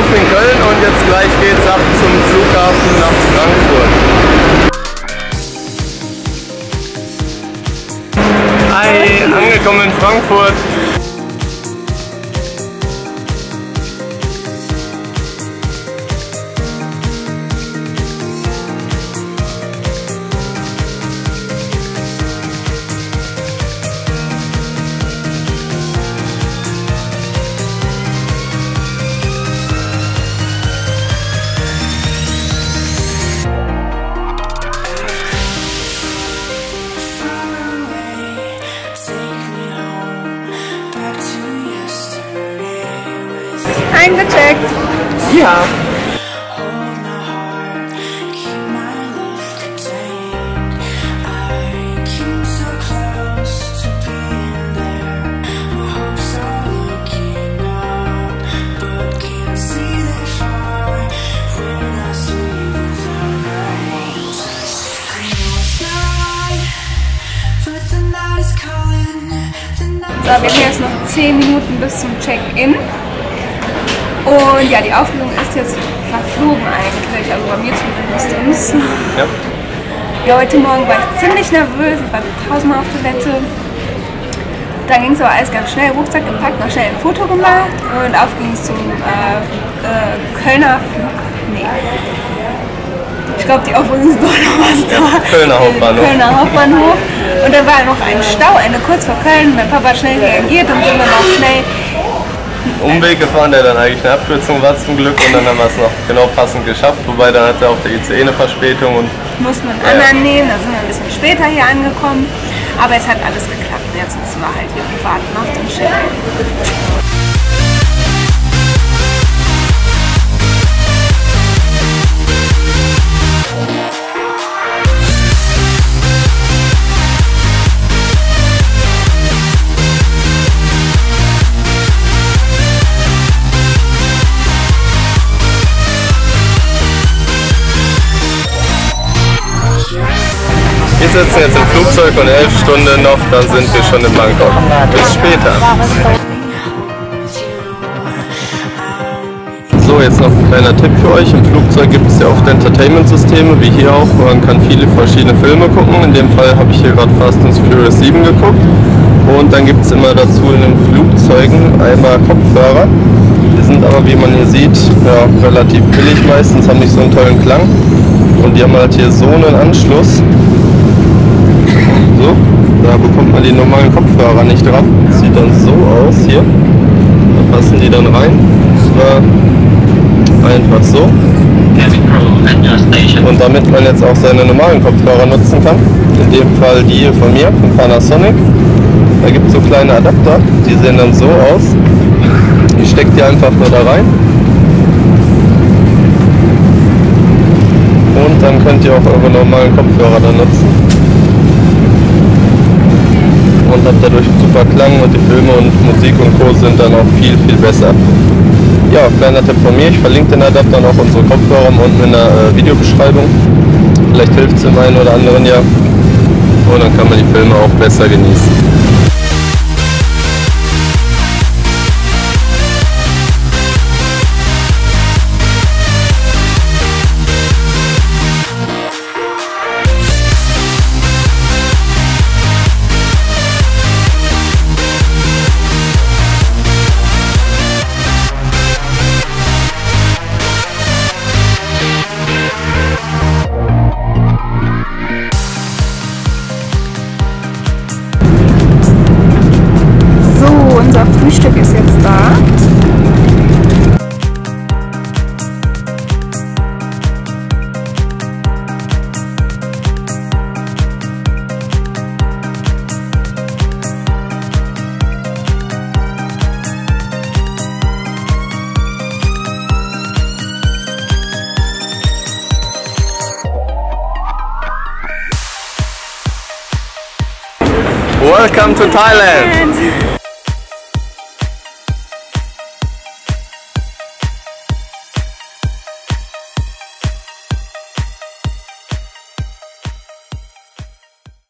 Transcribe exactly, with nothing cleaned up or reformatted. Hoffmannhof in Köln und jetzt gleich geht's ab zum Flughafen nach Frankfurt. Hi, angekommen in Frankfurt. Eingecheckt. Ja. So, wir haben jetzt noch zehn Minuten bis zum Check-in. Und ja, die Aufregung ist jetzt verflogen eigentlich, also bei mir zumindest. Ja. Ja, heute Morgen war ich ziemlich nervös, ich war tausendmal auf Toilette. Dann ging es aber alles ganz schnell, Rucksack gepackt, noch schnell ein Foto gemacht und auf ging es zum äh, äh, Kölner Flughafen. Nee. Ich glaube, die Aufregung ist doch noch was da. Ja, Kölner Hoffmannhof. Kölner Hoffmannhof. Und dann war noch ein Stau, eine kurz vor Köln. Mein Papa hat schnell reagiert und sind wir noch schnell Umweg gefahren, der dann eigentlich eine Abkürzung war zum Glück, und dann haben wir es noch genau passend geschafft, wobei dann hatte auch der I C E eine Verspätung und mussten einen anderen nehmen, da sind wir ein bisschen später hier angekommen, aber es hat alles geklappt, jetzt müssen wir halt hier warten auf den Check-in. Wir sitzen jetzt im Flugzeug und elf Stunden noch, dann sind wir schon in Bangkok. Bis später. So, jetzt noch ein kleiner Tipp für euch. Im Flugzeug gibt es ja oft Entertainment-Systeme, wie hier auch. Man kann viele verschiedene Filme gucken. In dem Fall habe ich hier gerade Fast and Furious sieben geguckt. Und dann gibt es immer dazu in den Flugzeugen einmal Kopfhörer. Die sind aber, wie man hier sieht, ja, relativ billig meistens, haben nicht so einen tollen Klang. Und die haben halt hier so einen Anschluss. So, da bekommt man die normalen Kopfhörer nicht dran. Das sieht dann so aus hier. Da passen die dann rein. Das war einfach so. Und damit man jetzt auch seine normalen Kopfhörer nutzen kann, in dem Fall die hier von mir, von Panasonic, da gibt es so kleine Adapter, die sehen dann so aus. Ich stecke die einfach nur da rein. Und dann könnt ihr auch eure normalen Kopfhörer dann nutzen. Und habt dadurch einen super Klang, und die Filme und Musik und Co. sind dann auch viel, viel besser. Ja, kleiner Tipp von mir, ich verlinke den Adapter und auch unsere Kopfhörer unten in der äh, Videobeschreibung. Vielleicht hilft es dem einen oder anderen ja. Und dann kann man die Filme auch besser genießen. Frühstück ist jetzt da. Welcome to Thailand!